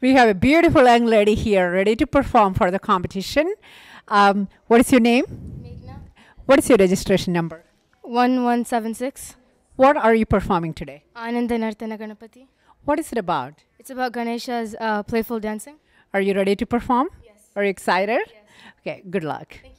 We have a beautiful young lady here ready to perform for the competition. What is your name? Meghna. What is your registration number? 1176. What are you performing today? Ananda Narthana Ganapati. What is it about? It's about Ganesha's playful dancing. Are you ready to perform? Yes. Are you excited? Yes. Okay, good luck. Thank